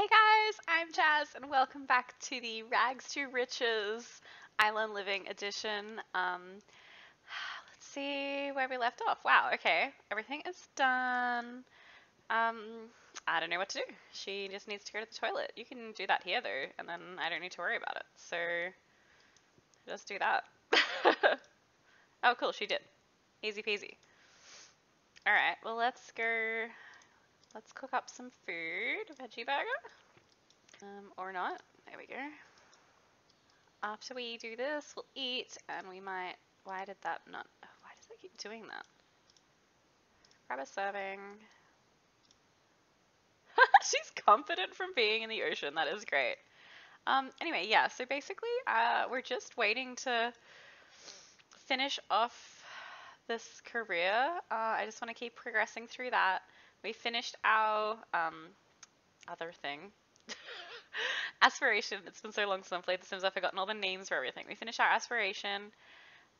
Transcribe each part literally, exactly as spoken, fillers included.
Hey guys, I'm Jazz and welcome back to the Rags to Riches Island Living Edition. Um, let's see where we left off. Wow, okay, everything is done. Um, I don't know what to do. She just needs to go to the toilet. You can do that here though, and then I don't need to worry about it. So, just do that. Oh cool, she did. Easy peasy. Alright, well let's go... Let's cook up some food, veggie burger, um, or not, there we go. After we do this, we'll eat, and we might, why did that not, oh, why does it keep doing that? Grab a serving. She's confident from being in the ocean, that is great. Um, anyway, yeah, so basically, uh, we're just waiting to finish off this career. Uh, I just want to keep progressing through that. We finished our um, other thing, aspiration. It's been so long since I've played The Sims, I've forgotten all the names for everything. We finished our aspiration.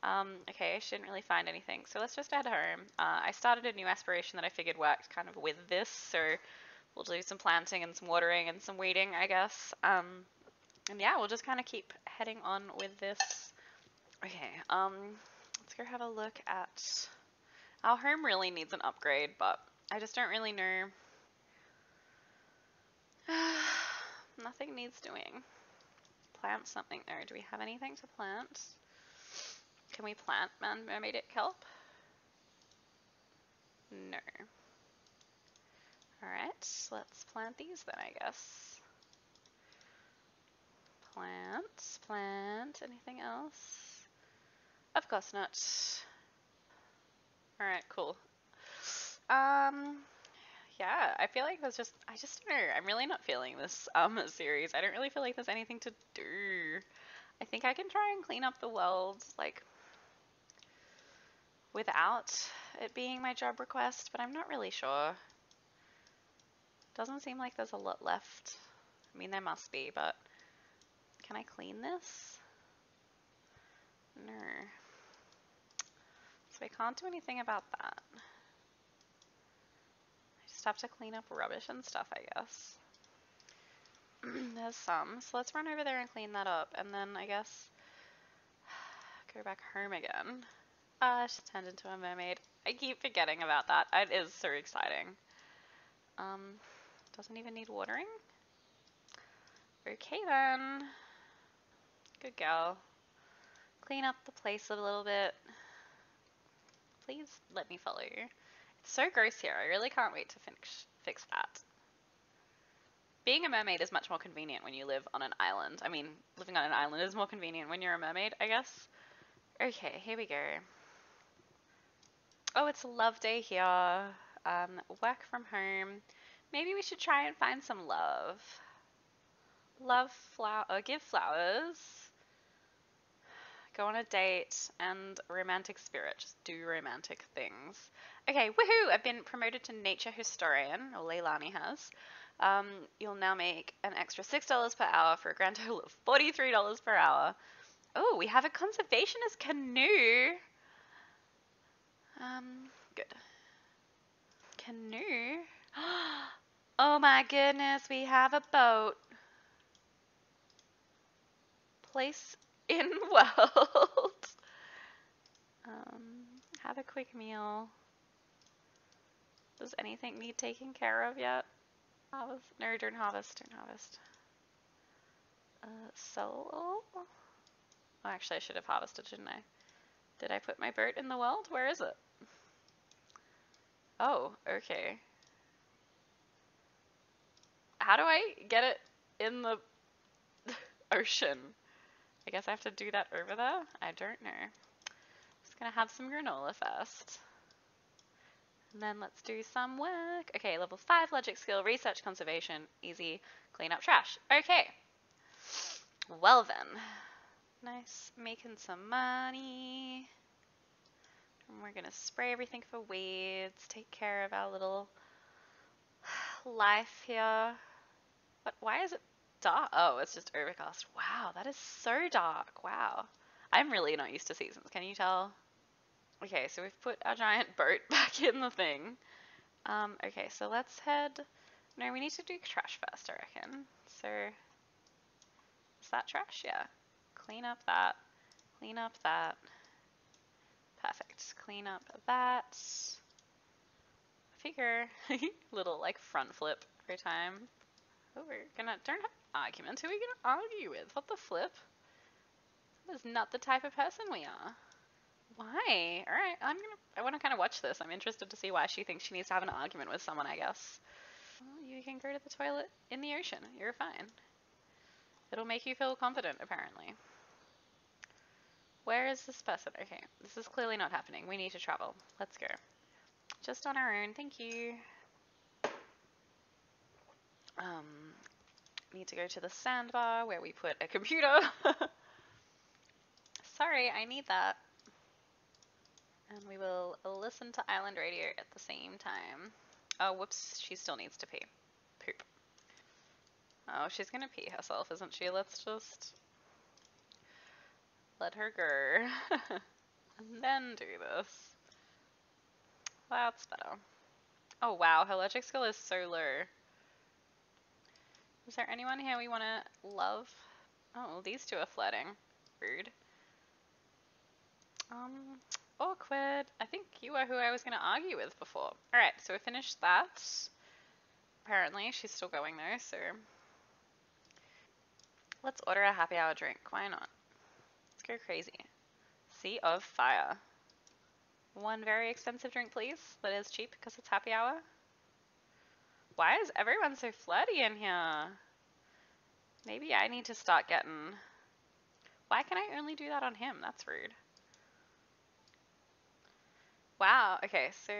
Um, okay, I shouldn't really find anything, so let's just head home. Uh, I started a new aspiration that I figured worked kind of with this, so we'll do some planting and some watering and some weeding, I guess. Um, and yeah, we'll just kind of keep heading on with this. Okay, um, let's go have a look at... Our home really needs an upgrade, but... I just don't really know. Nothing needs doing. Plant something there. Do we have anything to plant? Can we plant man mermaid kelp? No. Alright, let's plant these then, I guess. Plant, plant, anything else? Of course not. Alright, cool. Um, yeah, I feel like there's just, I just don't know, I'm really not feeling this, um, series. I don't really feel like there's anything to do. I think I can try and clean up the world, like, without it being my job request, but I'm not really sure. Doesn't seem like there's a lot left. I mean, there must be, but can I clean this? No. So I can't do anything about that. Just have to clean up rubbish and stuff, I guess. There's some, so let's run over there and clean that up, and then I guess go back home again. Ah, uh, she turned into a mermaid. I keep forgetting about that. It is so exciting. Um, doesn't even need watering. Okay then. Good girl. Clean up the place a little bit. Please let me follow you. So gross here, I really can't wait to finish, fix that. Being a mermaid is much more convenient when you live on an island. I mean, living on an island is more convenient when you're a mermaid, I guess. Okay, here we go. Oh, it's a love day here. Um, work from home. Maybe we should try and find some love. Love flower, or give flowers. Go on a date, and romantic spirit, just do romantic things. Okay, woohoo, I've been promoted to Nature Historian, or Leilani has. Um, you'll now make an extra six dollars per hour for a grand total of forty-three dollars per hour. Oh, we have a conservationist canoe. Um, good. Canoe? Oh my goodness, we have a boat. Place in world. um, have a quick meal. Does anything need taken care of yet? Harvest? No, don't harvest, don't harvest. Uh, sell all? Oh, actually I should have harvested, shouldn't I? Did I put my boat in the world? Where is it? Oh, okay. How do I get it in the ocean? I guess I have to do that over there? I don't know. I'm just gonna have some granola first. And then let's do some work. Okay, level five logic skill, research, conservation, easy, clean up trash. Okay. Well then. Nice, making some money. And we're gonna spray everything for weeds, take care of our little life here. But why is it dark? Oh, it's just overcast. Wow, that is so dark. Wow. I'm really not used to seasons, can you tell? Okay, so we've put our giant boat back in the thing. Um, okay, so let's head No, we need to do trash first, I reckon. So, is that trash? Yeah. Clean up that. Clean up that. Perfect. Clean up that. Figure. Little, like, front flip every time. Oh, we're gonna, don't have arguments. Who are we gonna argue with? What the flip? That is not the type of person we are. Why? Alright, I'm gonna, I wanna kinda watch this. I'm interested to see why she thinks she needs to have an argument with someone, I guess. Well, you can go to the toilet in the ocean. You're fine. It'll make you feel confident, apparently. Where is this person? Okay, this is clearly not happening. We need to travel. Let's go. Just on our own, thank you. Um, need to go to the sandbar where we put a computer. Sorry, I need that. And we will listen to Island Radio at the same time. Oh, whoops, she still needs to pee. Poop. Oh, she's gonna pee herself, isn't she? Let's just let her go. And then do this. That's better. Oh wow, her logic skill is so low. Is there anyone here we want to love? Oh, these two are flirting. Rude. Um, awkward. I think you are who I was going to argue with before. Alright, so we finished that. Apparently, she's still going though, so... Let's order a happy hour drink. Why not? Let's go crazy. Sea of Fire. One very expensive drink, please. That is cheap because it's happy hour. Why is everyone so flirty in here? Maybe I need to start getting... Why can I only do that on him? That's rude. Wow, okay, so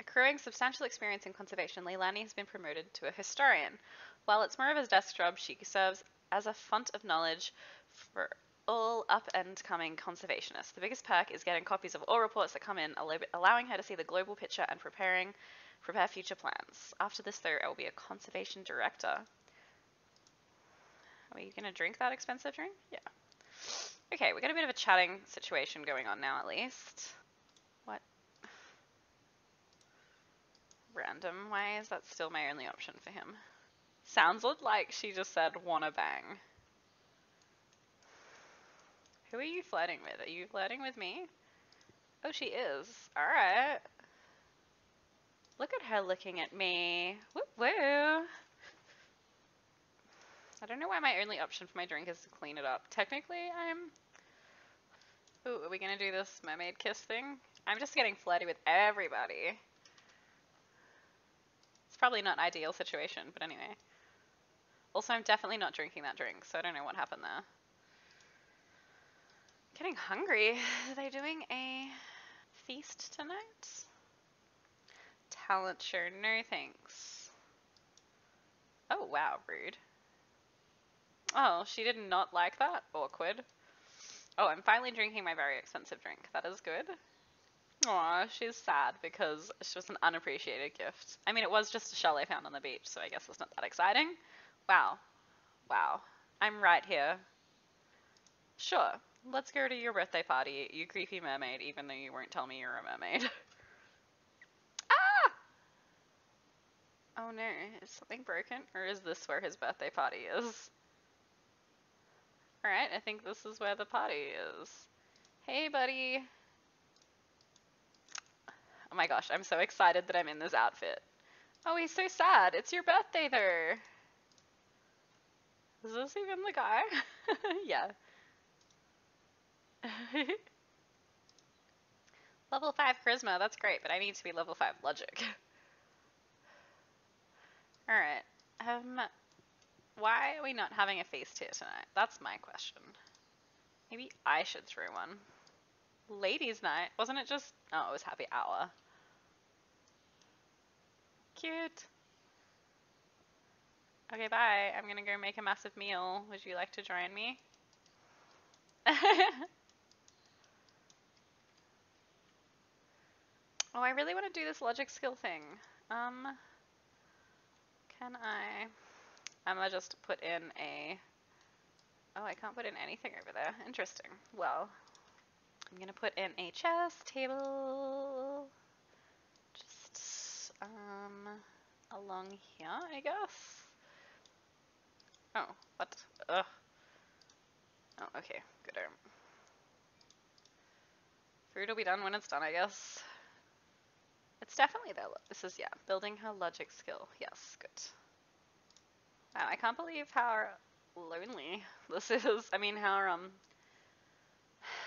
accruing substantial experience in conservation, Leilani has been promoted to a historian. While it's more of a desk job, she serves as a font of knowledge for all up-and-coming conservationists. The biggest perk is getting copies of all reports that come in, allowing her to see the global picture and preparing prepare future plans. After this, though, I will be a conservation director. Are you going to drink that expensive drink? Yeah. Okay, we got a bit of a chatting situation going on now, at least. What? Random. Why is that still my only option for him? Sounds like she just said, wanna bang. Who are you flirting with? Are you flirting with me? Oh, she is. Alright. Look at her looking at me. Woo woo. I don't know why my only option for my drink is to clean it up. Technically, I'm... Ooh, are we gonna do this mermaid kiss thing? I'm just getting flirty with everybody. It's probably not an ideal situation, but anyway. Also, I'm definitely not drinking that drink, so I don't know what happened there. I'm getting hungry. Are they doing a feast tonight? Talent show, no thanks. Oh wow, rude. Oh, she did not like that. Awkward. Oh, I'm finally drinking my very expensive drink. That is good. Aw, she's sad because it's just an unappreciated gift. I mean, it was just a shell I found on the beach, so I guess it's not that exciting. Wow. Wow. I'm right here. Sure. Let's go to your birthday party, you creepy mermaid, even though you won't tell me you're a mermaid. Oh no, is something broken? Or is this where his birthday party is? Alright, I think this is where the party is. Hey buddy! Oh my gosh, I'm so excited that I'm in this outfit. Oh, he's so sad! It's your birthday though! Is this even the guy? Yeah. Level five charisma, that's great, but I need to be level five logic. Alright, um, why are we not having a feast here tonight? That's my question. Maybe I should throw one. Ladies' night? Wasn't it just... Oh, it was happy hour. Cute. Okay, bye. I'm gonna go make a massive meal. Would you like to join me? Oh, I really want to do this logic skill thing. Um... Can I, I'm gonna just put in a, oh, I can't put in anything over there. Interesting. Well, I'm gonna put in a chess table. Just, um, along here, I guess? Oh, what? Ugh. Oh, okay, good arm. Food will be done when it's done, I guess. It's definitely there. This is, yeah, building her logic skill. Yes, good. Wow, I can't believe how lonely this is. I mean, how, um,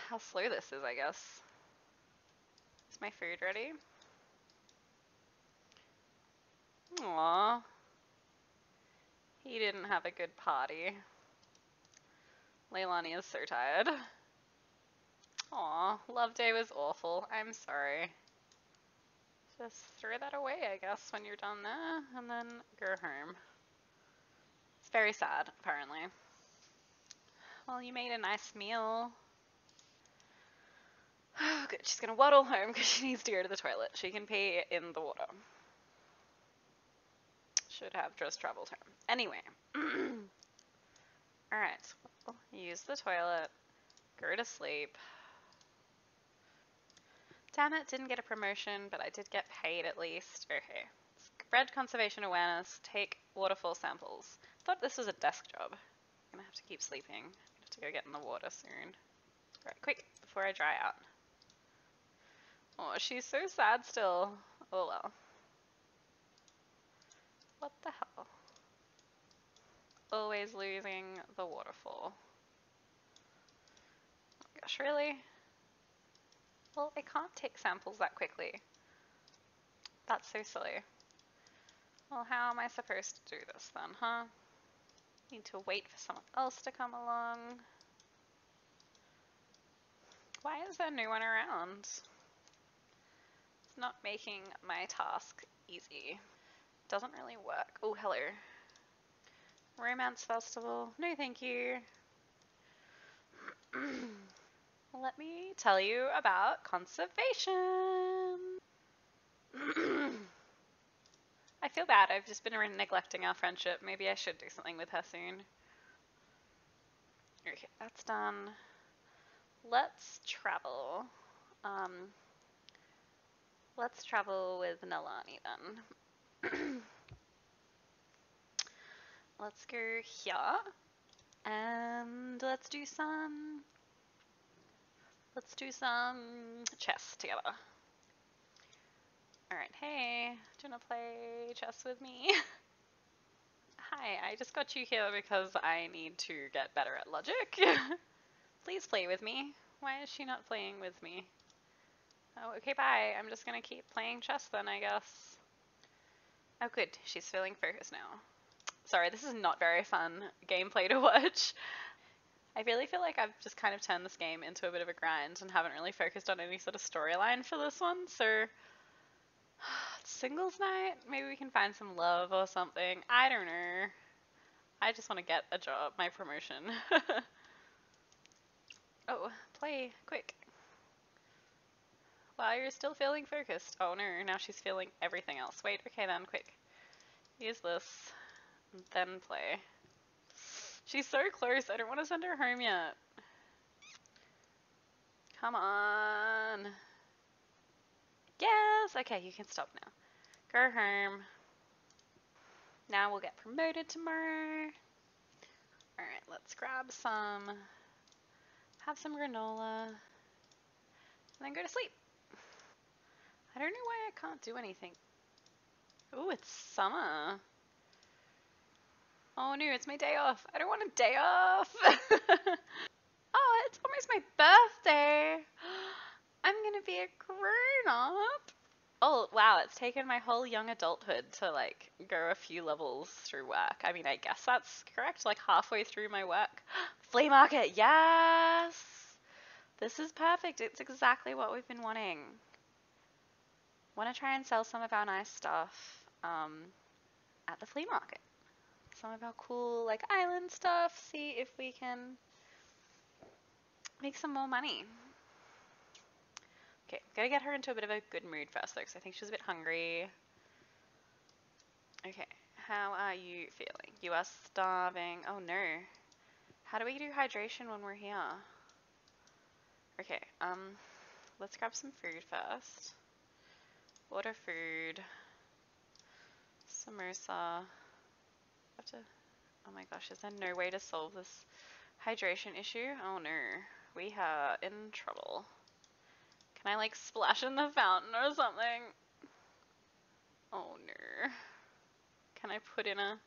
how slow this is, I guess. Is my food ready? Aww. He didn't have a good party. Leilani is so tired. Aw, love day was awful. I'm sorry. Just throw that away, I guess, when you're done there, and then go home. It's very sad, apparently. Well, you made a nice meal. Oh, good. She's gonna waddle home because she needs to go to the toilet. She can pee in the water. Should have just traveled home. Anyway. Alright. Well, use the toilet. Go to sleep. Damn it, didn't get a promotion, but I did get paid at least. Okay. Spread conservation awareness, take waterfall samples. I thought this was a desk job. I'm gonna have to keep sleeping. I'm gonna have to go get in the water soon. Alright, quick, before I dry out. Oh, she's so sad still. Oh well. What the hell? Always losing the waterfall. Oh my gosh, really? Well, I can't take samples that quickly. That's so silly. Well, how am I supposed to do this then, huh? Need to wait for someone else to come along. Why is there no one around? It's not making my task easy. It doesn't really work. Oh, hello. Romance festival. No, thank you. Let me tell you about conservation. I feel bad. I've just been neglecting our friendship. Maybe I should do something with her soon. Okay, that's done. Let's travel. Um, let's travel with Leilani then. Let's go here and let's do some... Let's do some chess together. Alright, hey, do you want to play chess with me? Hi, I just got you here because I need to get better at logic. Please play with me. Why is she not playing with me? Oh, okay, bye. I'm just going to keep playing chess then, I guess. Oh, good. She's feeling focused now. Sorry, this is not very fun gameplay to watch. I really feel like I've just kind of turned this game into a bit of a grind and haven't really focused on any sort of storyline for this one, so singles night? Maybe we can find some love or something. I don't know. I just want to get a job, my promotion. Oh, play, quick. While you're still feeling focused. Oh no, now she's feeling everything else. Wait, okay then, quick. Use this, then play. She's so close. I don't want to send her home yet. Come on. Yes. Okay, you can stop now. Go home. Now we'll get promoted tomorrow. All right, let's grab some, have some granola, and then go to sleep. I don't know why I can't do anything. Oh, it's summer. Oh no, it's my day off. I don't want a day off. Oh, it's almost my birthday. I'm gonna be a grown-up. Oh wow, it's taken my whole young adulthood to like go a few levels through work. I mean, I guess that's correct, like halfway through my work. Flea market, yes! This is perfect. It's exactly what we've been wanting. Want to try and sell some of our nice stuff um, at the flea market. Some of our cool like island stuff, see if we can make some more money. Okay, gotta get her into a bit of a good mood first though, because I think she's a bit hungry. Okay, how are you feeling? You are starving. Oh no. How do we do hydration when we're here? Okay, um, let's grab some food first. Water, food. Samosa. Have to, oh my gosh, is there no way to solve this hydration issue? Oh no, we are in trouble. Can I like splash in the fountain or something? Oh no. Can I put in a...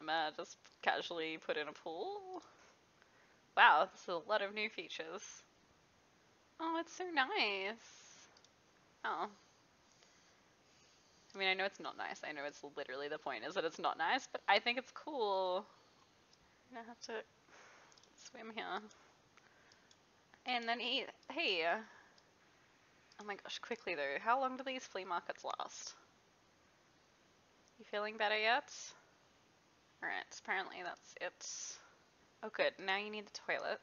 I'm uh, just casually put in a pool? Wow, this is a lot of new features. Oh, it's so nice. Oh. I mean, I know it's not nice. I know it's literally the point is that it's not nice, but I think it's cool. I'm gonna have to swim here. And then eat. Hey. Oh my gosh, quickly though. How long do these flea markets last? You feeling better yet? Alright, apparently that's it. Oh good, now you need the toilet.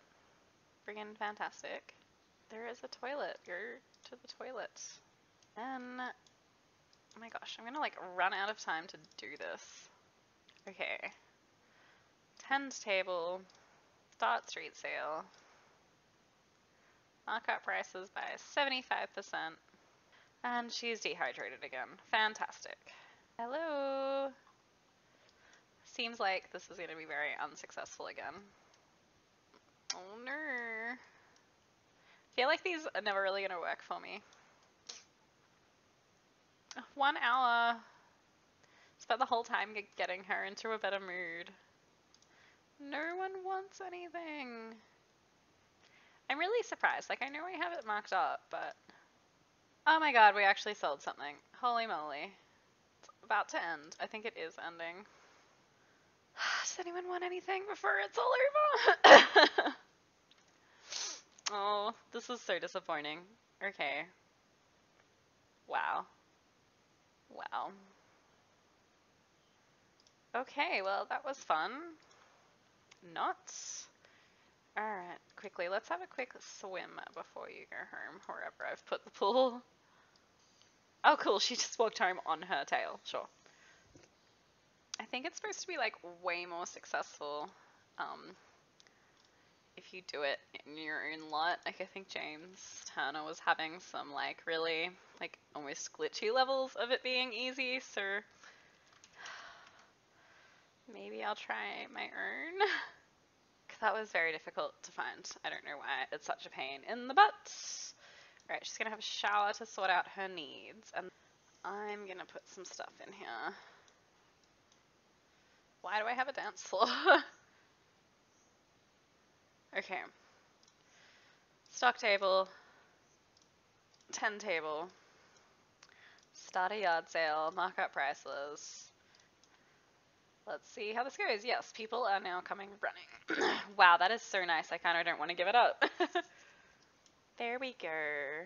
Friggin' fantastic. There is a toilet. Go to the toilet. Then, oh my gosh, I'm gonna like run out of time to do this. Okay. Tend table. Start street sale. Mark up prices by seventy-five percent. And she's dehydrated again. Fantastic. Hello. Seems like this is going to be very unsuccessful again. Oh no. I feel like these are never really going to work for me. One hour. Spent the whole time getting her into a better mood. No one wants anything. I'm really surprised. Like, I know I have it marked up, but... Oh my god, we actually sold something. Holy moly. It's about to end. I think it is ending. Does anyone want anything before it's all over? Oh, this is so disappointing. Okay. Wow. Wow. Okay, well, that was fun. Not... Alright, quickly, let's have a quick swim before you go home, wherever I've put the pool. Oh cool, she just walked home on her tail, sure. I think it's supposed to be like way more successful um, if you do it in your own lot. Like I think James Turner was having some like really like almost glitchy levels of it being easy, so maybe I'll try my own. That was very difficult to find. I don't know why it's such a pain in the butt. All right, she's gonna have a shower to sort out her needs, and I'm gonna put some stuff in here. Why do I have a dance floor? Okay. Stock table. Ten table. Start a yard sale. Mark up prices. Let's see how this goes. Yes, people are now coming running. Wow, that is so nice. I kind of don't want to give it up. There we go.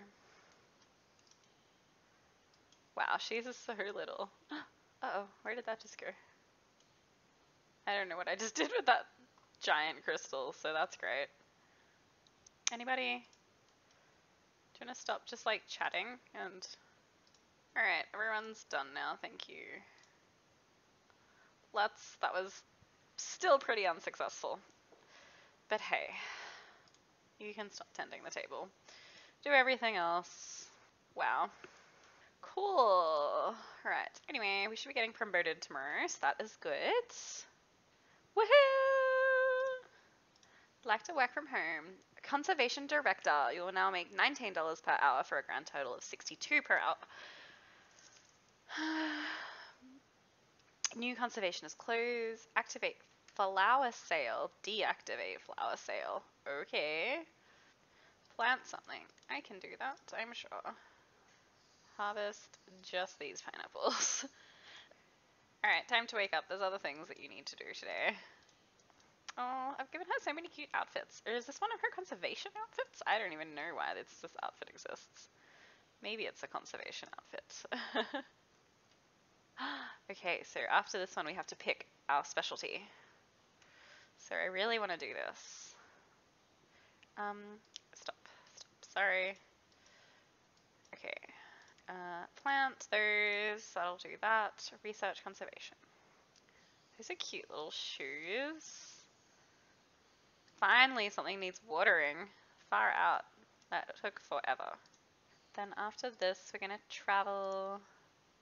Wow, she's so little. Uh-oh, where did that just go? I don't know what I just did with that giant crystal, so that's great. Anybody? Do you want to stop just like chatting? And all right, everyone's done now. Thank you. Let's, that was still pretty unsuccessful, but hey, you can stop tending the table. Do everything else. Wow. Cool. Alright, anyway, we should be getting promoted tomorrow, so that is good. Woohoo! Like to work from home. Conservation Director. You will now make nineteen dollars per hour for a grand total of sixty-two dollars per hour. New conservation is closed. Activate flower sale. Deactivate flower sale. Okay. Plant something. I can do that, I'm sure. Harvest just these pineapples. Alright, time to wake up. There's other things that you need to do today. Oh, I've given her so many cute outfits. Or is this one of her conservation outfits? I don't even know why this, this outfit exists. Maybe it's a conservation outfit. Okay, so after this one we have to pick our specialty. So I really want to do this. Um, stop, stop, sorry. Okay, uh, plant those, that'll do that. Research conservation. Those are cute little shoes. Finally something needs watering. Far out, that took forever. Then after this we're gonna travel.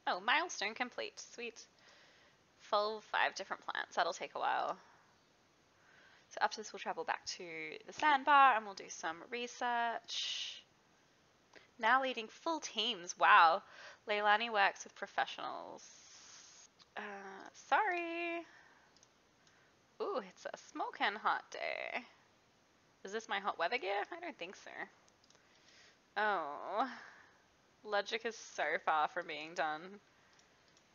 Oh, milestone complete. Sweet. Follow five different plants. That'll take a while. So after this, we'll travel back to the sandbar and we'll do some research. Now leading full teams. Wow. Leilani works with professionals. Uh, sorry. Ooh, it's a smoking hot day. Is this my hot weather gear? I don't think so. Oh. Logic is so far from being done.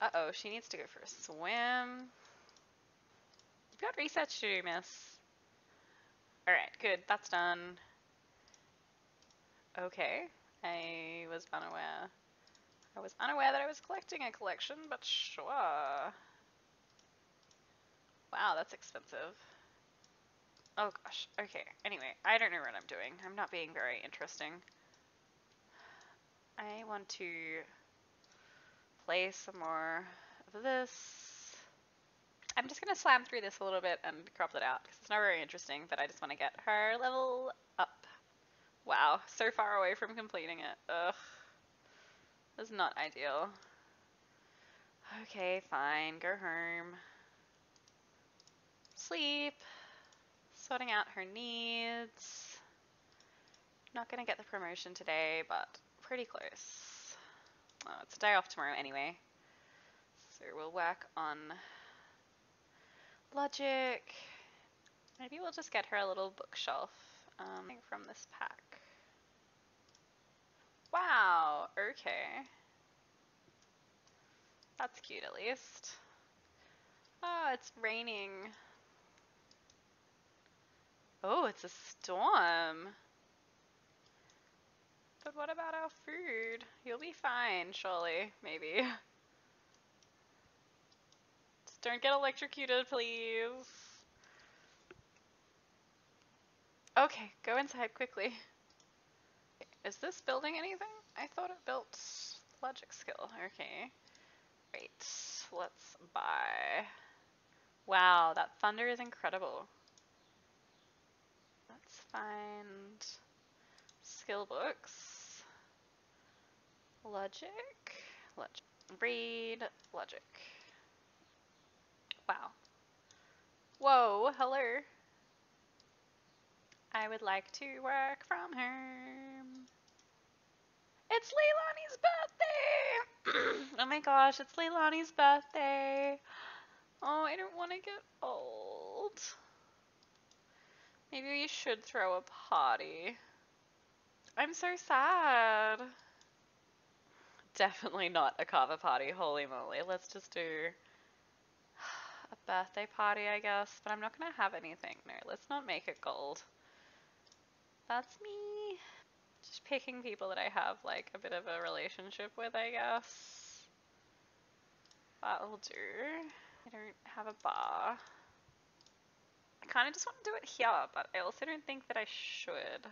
Uh-oh, she needs to go for a swim. You've got research to do, miss. Alright, good. That's done. Okay. I was unaware. I was unaware that I was collecting a collection, but sure. Wow, that's expensive. Oh gosh. Okay. Anyway, I don't know what I'm doing. I'm not being very interesting. I want to play some more of this. I'm just going to slam through this a little bit and crop it out because it's not very interesting, but I just want to get her level up. Wow, so far away from completing it. Ugh. That's not ideal. Okay, fine. Go home. Sleep. Sorting out her needs. Not going to get the promotion today, but pretty close. Oh, it's a day off tomorrow anyway. So we'll work on logic. Maybe we'll just get her a little bookshelf um, from this pack. Wow, okay. That's cute at least. Oh, it's raining. Oh, it's a storm. But what about our food? You'll be fine, surely, maybe. Just don't get electrocuted, please. Okay, go inside quickly. Is this building anything? I thought it built logic skill. Okay. Great. Let's buy. Wow, that thunder is incredible. Let's find skill books. Logic. Logic. Read. Logic. Wow. Whoa, hello. I would like to work from home. It's Leilani's birthday! Oh my gosh, it's Leilani's birthday. Oh, I don't want to get old. Maybe we should throw a party. I'm so sad. Definitely not a cover party, holy moly. Let's just do a birthday party, I guess. But I'm not going to have anything. No, let's not make it gold. That's me. Just picking people that I have like a bit of a relationship with, I guess. That'll do. I don't have a bar. I kind of just want to do it here, but I also don't think that I should.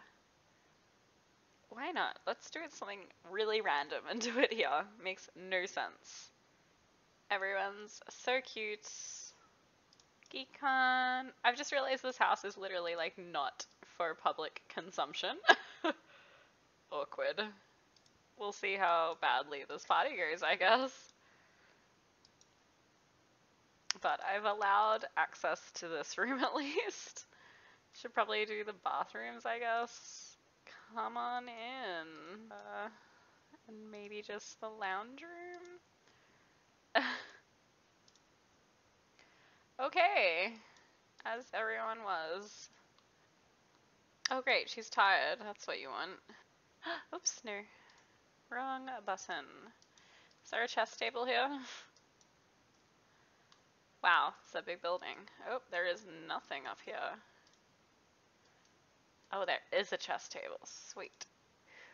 Why not? Let's do it something really random and do it here. Makes no sense. Everyone's so cute. Geekon. I've just realized this house is literally like not for public consumption. Awkward. We'll see how badly this party goes, I guess. But I've allowed access to this room at least. Should probably do the bathrooms, I guess. Come on in. Uh, and maybe just the lounge room. Okay. As everyone was. Oh great, she's tired. That's what you want. Oops, no. Wrong button. Is there a chess table here? Wow, it's a big building. Oh, there is nothing up here. Oh, there is a chess table. Sweet.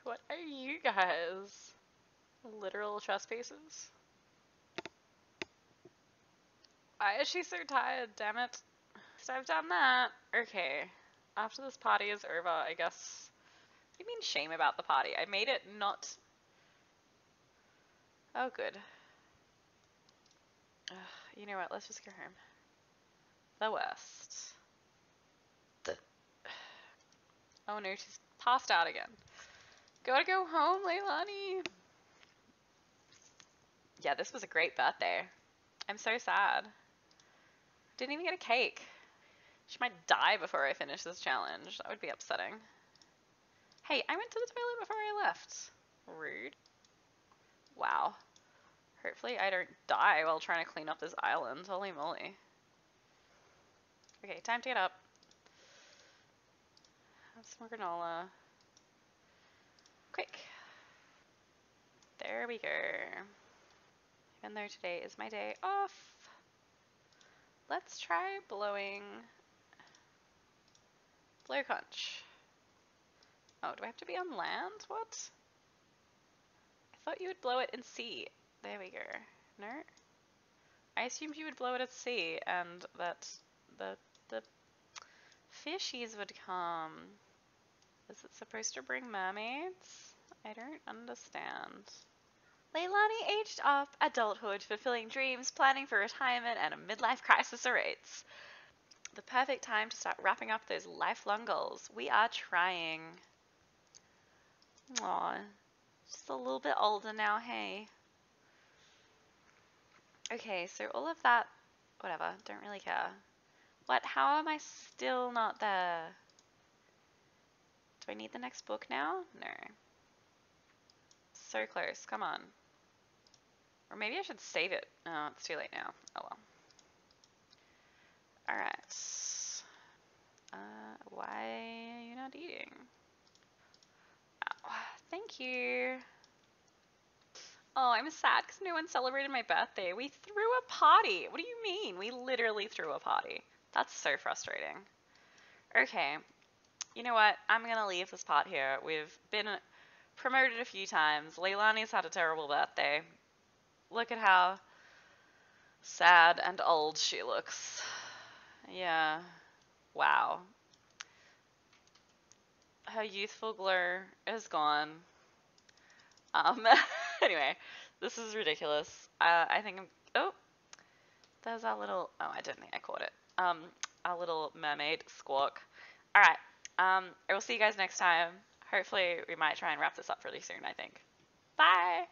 What are you guys? Literal chess pieces? Why is she so tired? Damn it. So I've done that. Okay. After this party is over, I guess. What do you mean shame about the party? I made it not... Oh, good. Ugh, you know what? Let's just go home. The worst. The... Oh no, she's passed out again. Gotta go home, Leilani! Yeah, this was a great birthday. I'm so sad. Didn't even get a cake. She might die before I finish this challenge. That would be upsetting. Hey, I went to the toilet before I left. Rude. Wow. Hopefully I don't die while trying to clean up this island. Holy moly. Okay, time to get up. Have some more granola. Quick. There we go. Even though today is my day off, let's try blowing blow conch. Oh, do I have to be on land? What? I thought you would blow it in sea. There we go. No? I assumed you would blow it at sea and that the, the fishies would come. Is it supposed to bring mermaids? I don't understand. Leilani aged up, adulthood, fulfilling dreams, planning for retirement, and a midlife crisis awaits. The perfect time to start wrapping up those lifelong goals. We are trying. Aw, just a little bit older now, hey. Okay, so all of that, whatever, don't really care. What, how am I still not there? Do I need the next book now? No. So close, come on. Or maybe I should save it. Oh, it's too late now. Oh well. Alright. Uh, why are you not eating? Oh, thank you. Oh, I'm sad because no one celebrated my birthday. We threw a party. What do you mean? We literally threw a party. That's so frustrating. Okay. You know what? I'm going to leave this part here. We've been promoted a few times. Leilani's had a terrible birthday. Look at how sad and old she looks. Yeah. Wow. Her youthful glow is gone. Um, anyway, this is ridiculous. Uh, I think I'm, oh, there's our little, oh, I don't think I caught it. Um, our little mermaid squawk. All right. Um, I will see you guys next time. Hopefully we might try and wrap this up really soon, I think. Bye!